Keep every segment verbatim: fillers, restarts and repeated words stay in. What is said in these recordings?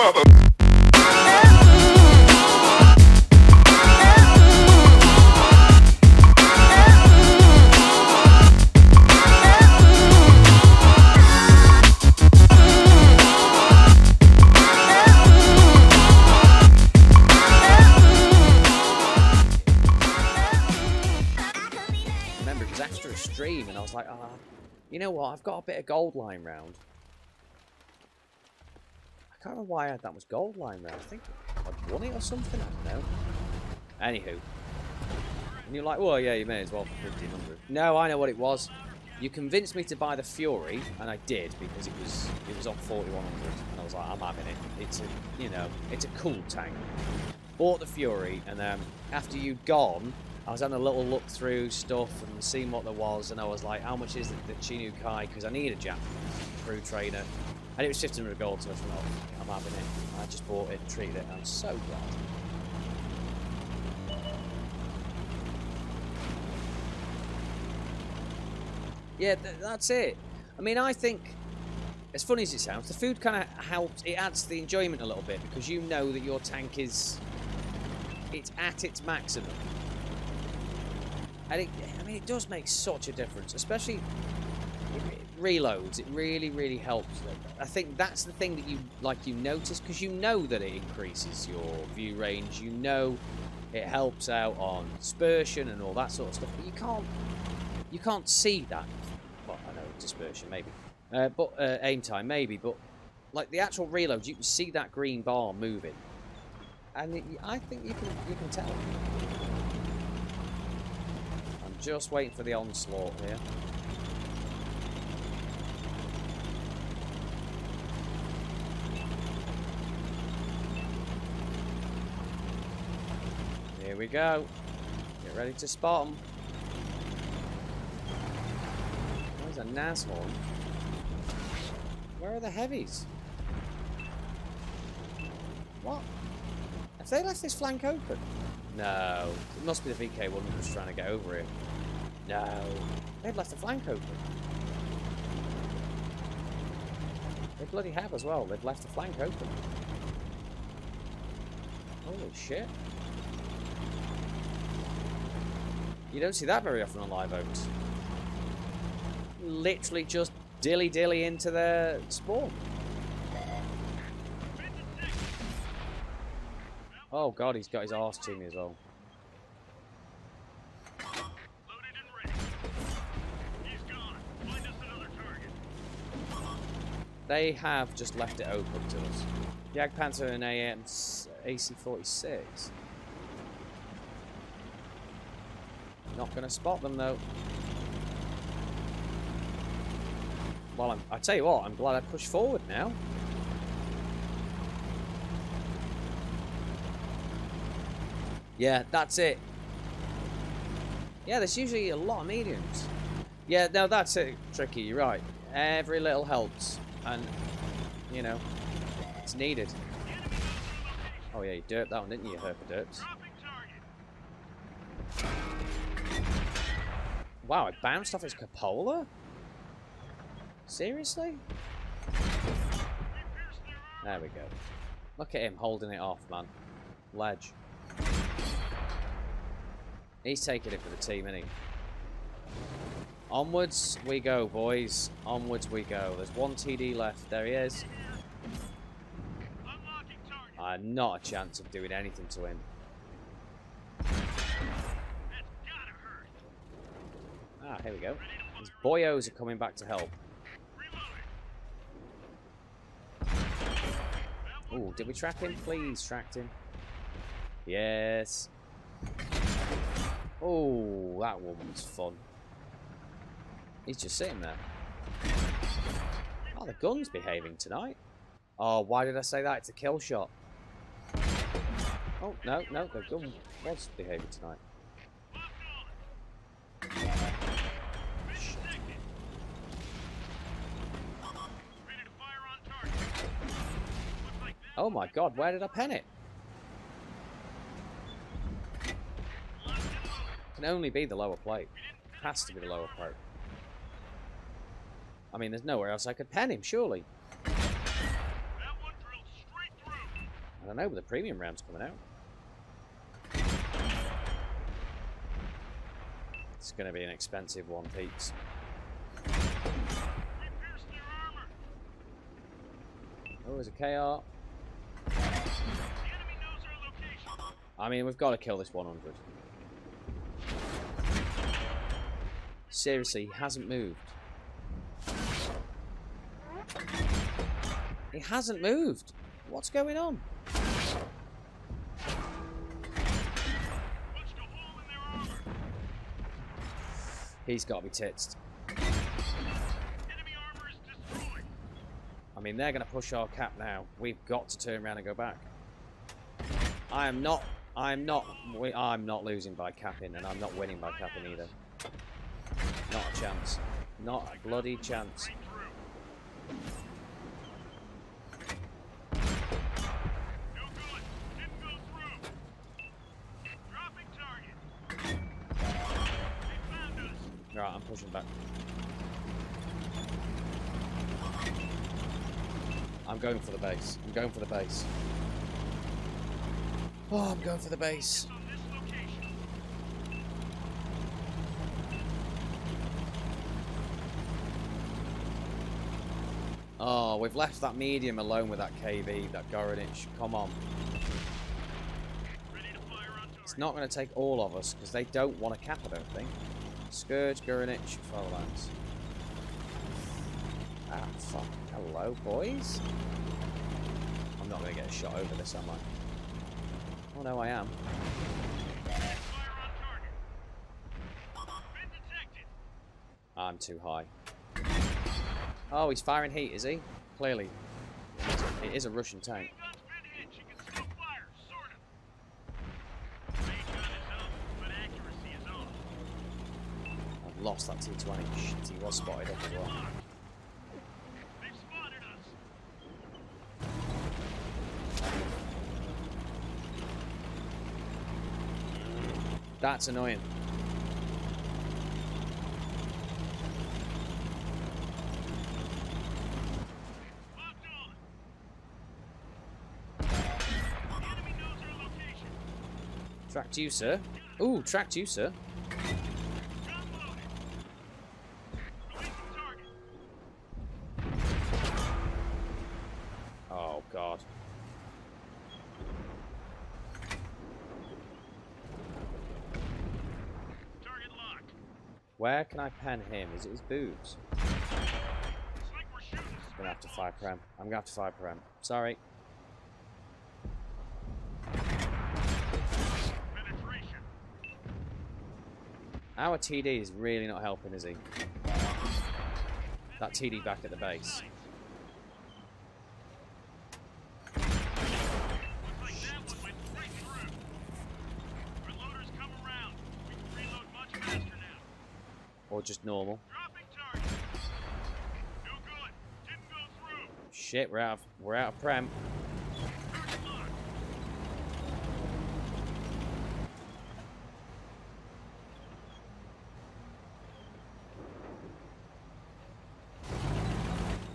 Mother. Remember, it was extra stream, and I was like, ah, oh, you know what? I've got a bit of gold lying round. I can't remember why I had that was gold line there. I think I'd won it or something. I don't know. Anywho. And you're like, well, yeah, you may as well for fifteen hundred. No, I know what it was. You convinced me to buy the Fury, and I did, because it was it was on forty-one hundred. And I was like, I'm having it. It's a, you know, it's a cool tank. Bought the Fury, and then after you'd gone, I was having a little look through stuff and seeing what there was, and I was like, how much is the, the Chinookai? Because I need a Jap crew trainer. And it was fifteen hundred gold, so I thought, I'm having it. I just bought it, treated it, and I'm so glad. Yeah, th that's it. I mean, I think, as funny as it sounds, the food kind of helps. It adds to the enjoyment a little bit, because you know that your tank is, it's at its maximum. And it, I mean, it does make such a difference, especially reloads. It really really helps. I think that's the thing that you like you notice, because you know that it increases your view range, you know it helps out on dispersion and all that sort of stuff, but you can't you can't see that. Well, I know dispersion maybe, uh, but uh, aim time maybe, but like the actual reloads, you can see that green bar moving, and it, I think you can you can tell. I'm just waiting for the onslaught here. Here we go. Get ready to spot them. There's a nice one. Where are the heavies? What? Have they left this flank open? No. It must be the V K one that was trying to get over here. No. They've left the flank open. They bloody have as well. They've left the flank open. Holy shit. You don't see that very often on live oaks. Literally just dilly-dilly into their spawn. Oh god, he's got his arse to me as well. They have just left it open to us. Jagdpanther and A C forty-six. Not going to spot them though. Well, I'm, I tell you what, I'm glad I pushed forward now. Yeah, that's it. Yeah, there's usually a lot of mediums. Yeah, no, that's it, Tricky, you're right. Every little helps. And, you know, it's needed. Oh yeah, you derped that one, didn't you, you herper derps? Wow, it bounced off his cupola? Seriously? There we go. Look at him holding it off, man. Ledge. He's taking it for the team, isn't he? Onwards we go, boys. Onwards we go. There's one T D left. There he is. Ah, not a chance of doing anything to him. Ah, here we go. These boyos are coming back to help. Oh, did we track him? Please, tracked him. Yes. Oh, that one was fun. He's just sitting there. Oh, the gun's behaving tonight. Oh, why did I say that? It's a kill shot. Oh, no, no, the gun was behaving tonight. Oh my god, where did I pen it? Can only be the lower plate. Has to be the lower plate. I mean, there's nowhere else I could pen him, surely. That one drilled straight through. don't know, but the premium round's coming out. It's going to be an expensive one, peeps. Oh, there's a K R. I mean, we've got to kill this one hundred. Seriously, he hasn't moved. He hasn't moved. What's going on? He's got to be tits. I mean, they're going to push our cap now. We've got to turn around and go back. I am not. I'm not. I'm not losing by capping, and I'm not winning by capping either. Not a chance. Not a bloody chance. Right, I'm pushing back. I'm going for the base. I'm going for the base. Oh, I'm going for the base. Oh, we've left that medium alone with that K V, that Guranich. Come on. It's not going to take all of us because they don't want to cap, I don't think. Scourge, Guranich, Followlands. Ah, fuck. Hello, boys. I'm not going to get a shot over this, am I? Oh, no, I am. I'm too high. Oh, he's firing heat, is he? Clearly. It is a Russian tank. Lost that T twenty. Shit, he was spotted up as well. They've spotted us. That's annoying. Tracked you, sir. Ooh, tracked you, sir. Where can I pen him? Is it his boobs? Like I'm gonna have to fire prem. I'm gonna have to fire prem. Sorry. Our T D is really not helping, is he? That T D back at the base. Just normal. No good. Didn't go through. Shit, we're out of, we're out of prem.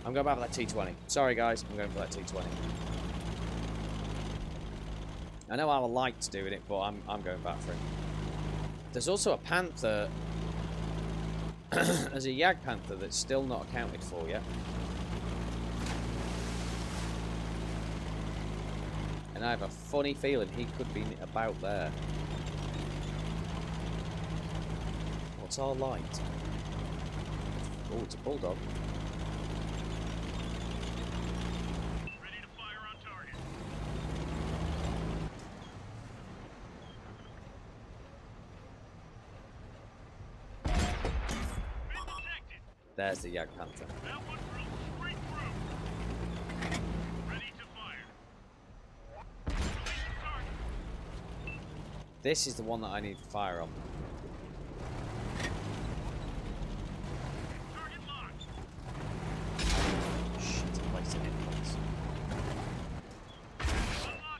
I'm going back for that T twenty. Sorry guys, I'm going for that T twenty. I know I would like to do it, but I'm, I'm going back for it. There's also a Panther. There's a Jagdpanther that's still not accounted for yet. And I have a funny feeling he could be about there. What's our light? Oh, it's a Bulldog. Ready to fire on target. There's the Jagdpanther. That one rolls straight through. Ready to fire. This is the one that I need to fire on. Target locked. Shit, I placed an influence.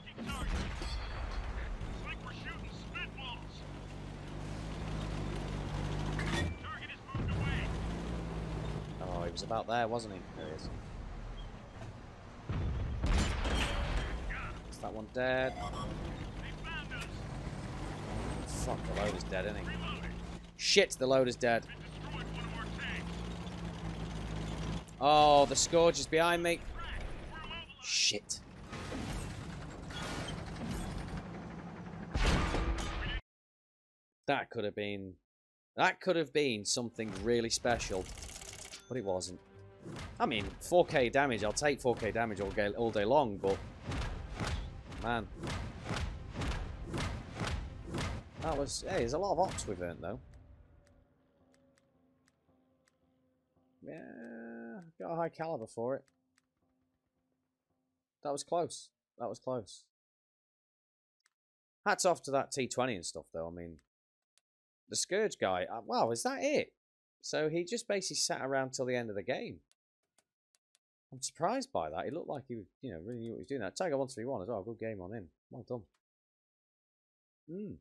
Unlocking target. It's like we're shooting spitballs. He was about there, wasn't he? There he is. that one dead. Fuck, the loader's dead, isn't he? Shit, the loader's dead. Oh, the Scourge is behind me. Shit. That could have been... That could have been something really special. But it wasn't. I mean, four K damage. I'll take four K damage all day, all day long, but... Man. That was... Hey, there's a lot of ops we've earned, though. Yeah, got a high caliber for it. That was close. That was close. Hats off to that T twenty and stuff, though. I mean, the Scourge guy. Uh, wow, is that it? So he just basically sat around till the end of the game. I'm surprised by that. He looked like he, you know, really knew what he was doing. That Tiger one thirty-one as well. Good game on him. Well done. Hmm.